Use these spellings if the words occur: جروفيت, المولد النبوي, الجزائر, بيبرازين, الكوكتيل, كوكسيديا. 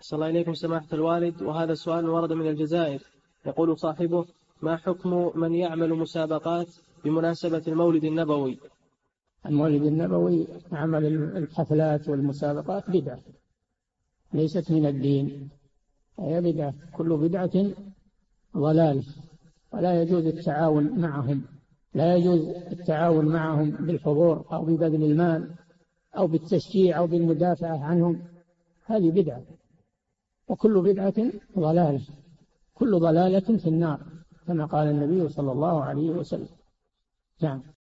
أحسن الله إليكم سماحة الوالد. وهذا السؤال ورد من الجزائر، يقول صاحبه: ما حكم من يعمل مسابقات بمناسبة المولد النبوي؟ المولد النبوي عمل الحفلات والمسابقات بدعة، ليست من الدين، هي بدعة، كل بدعة ضلالة، ولا يجوز التعاون معهم، لا يجوز التعاون معهم بالحضور أو ببذل المال أو بالتشجيع أو بالمدافعة عنهم، هذه بدعة، وكل بدعة ضلالة، كل ضلالة في النار، كما قال النبي صلى الله عليه وسلم. نعم.